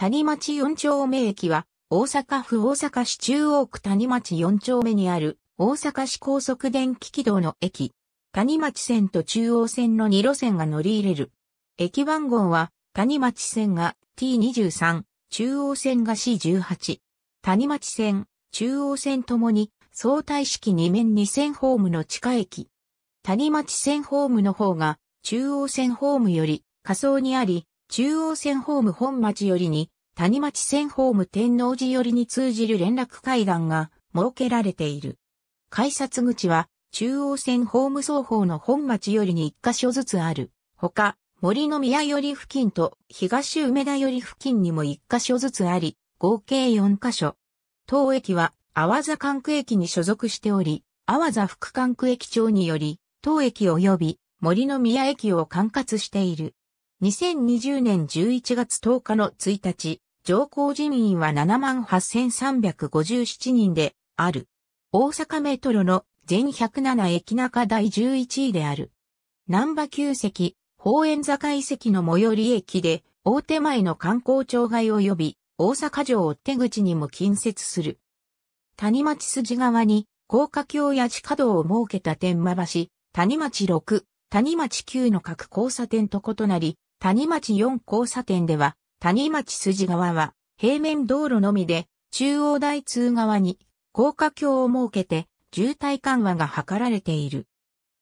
谷町4丁目駅は、大阪府大阪市中央区谷町4丁目にある、大阪市高速電気軌道の駅。谷町線と中央線の2路線が乗り入れる。駅番号は、谷町線が T23、中央線が C18。谷町線、中央線ともに、相対式2面2線ホームの地下駅。谷町線ホームの方が、中央線ホームより、下層にあり、中央線ホーム本町よりに、谷町線ホーム天王寺よりに通じる連絡階段が設けられている。改札口は、中央線ホーム双方の本町よりに1箇所ずつある。ほか、森の宮より付近と東梅田より付近にも1箇所ずつあり、合計4箇所。当駅は、阿波座管区駅に所属しており、阿波座副管区駅長により、当駅及び森の宮駅を管轄している。2020年11月10日の1日、乗降人員は 78,357 人である。大阪メトロの全107駅中第11位である。難波旧跡、芳園坂遺跡の最寄り駅で、大手前の官公庁街及び、大阪城追手口にも近接する。谷町筋側に、高架橋や地下道を設けた天満橋、谷町6、谷町9の各交差点と異なり、谷町4交差点では、谷町筋側は、平面道路のみで、中央台通側に、高架橋を設けて、渋滞緩和が図られている。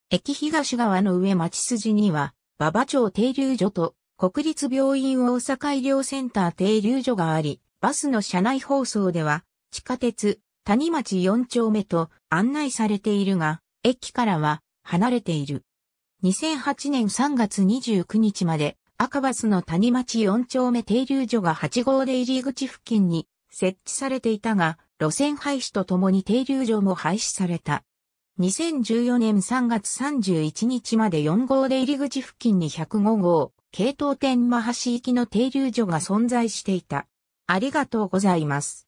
駅東側の上町筋には、馬場町停留所と国立病院大阪医療センター停留所があり、バスの車内放送では、地下鉄、谷町4丁目と案内されているが、駅からは離れている。2008年3月29日まで、赤バスの谷町4丁目停留所が8号出入り口付近に設置されていたが、路線廃止とともに停留所も廃止された。2014年3月31日まで4号出入り口付近に105号、京東天満橋行きの停留所が存在していた。ありがとうございます。